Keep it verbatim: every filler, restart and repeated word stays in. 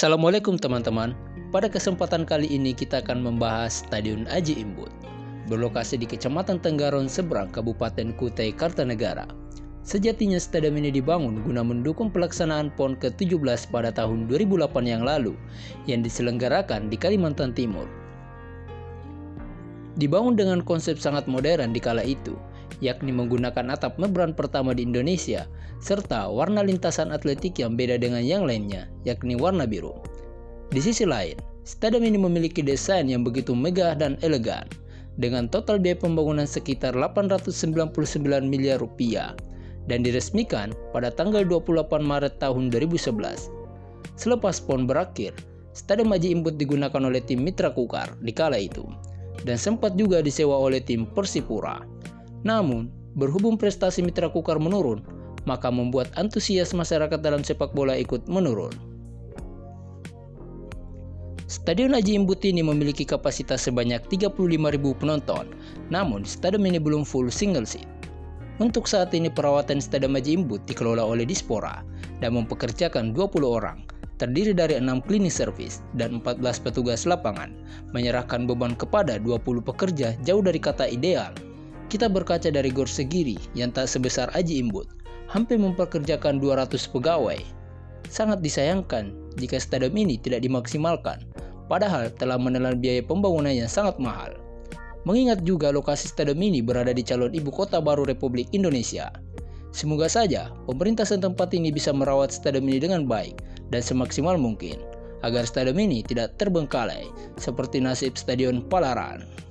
Assalamualaikum teman-teman. Pada kesempatan kali ini kita akan membahas Stadion Aji Imbut, berlokasi di Kecamatan Tenggaron Seberang, Kabupaten Kutai Kartanegara. Sejatinya stadion ini dibangun guna mendukung pelaksanaan P O N ke tujuh belas pada tahun dua ribu delapan yang lalu yang diselenggarakan di Kalimantan Timur. Dibangun dengan konsep sangat modern di kala itu, yakni menggunakan atap membran pertama di Indonesia, serta warna lintasan atletik yang beda dengan yang lainnya, yakni warna biru. Di sisi lain, stadion ini memiliki desain yang begitu megah dan elegan, dengan total biaya pembangunan sekitar delapan ratus sembilan puluh sembilan miliar rupiah, dan diresmikan pada tanggal dua puluh delapan Maret tahun dua ribu sebelas. Selepas P O N berakhir, Stadion Aji Imbut digunakan oleh tim Mitra Kukar di kala itu, dan sempat juga disewa oleh tim Persipura. Namun, berhubung prestasi Mitra Kukar menurun, maka membuat antusias masyarakat dalam sepak bola ikut menurun. Stadion Aji Imbut ini memiliki kapasitas sebanyak tiga puluh lima ribu penonton, namun stadion ini belum full single seat. Untuk saat ini perawatan Stadion Aji Imbut dikelola oleh Dispora dan mempekerjakan dua puluh orang, terdiri dari enam klinis servis dan empat belas petugas lapangan, menyerahkan beban kepada dua puluh pekerja jauh dari kata ideal. Kita berkaca dari Gor Segiri yang tak sebesar Aji Imbut, hampir mempekerjakan dua ratus pegawai. Sangat disayangkan jika stadion ini tidak dimaksimalkan, padahal telah menelan biaya pembangunan yang sangat mahal. Mengingat juga lokasi stadion ini berada di calon ibu kota baru Republik Indonesia. Semoga saja pemerintah setempat ini bisa merawat stadion ini dengan baik dan semaksimal mungkin, agar stadion ini tidak terbengkalai seperti nasib Stadion Palaran.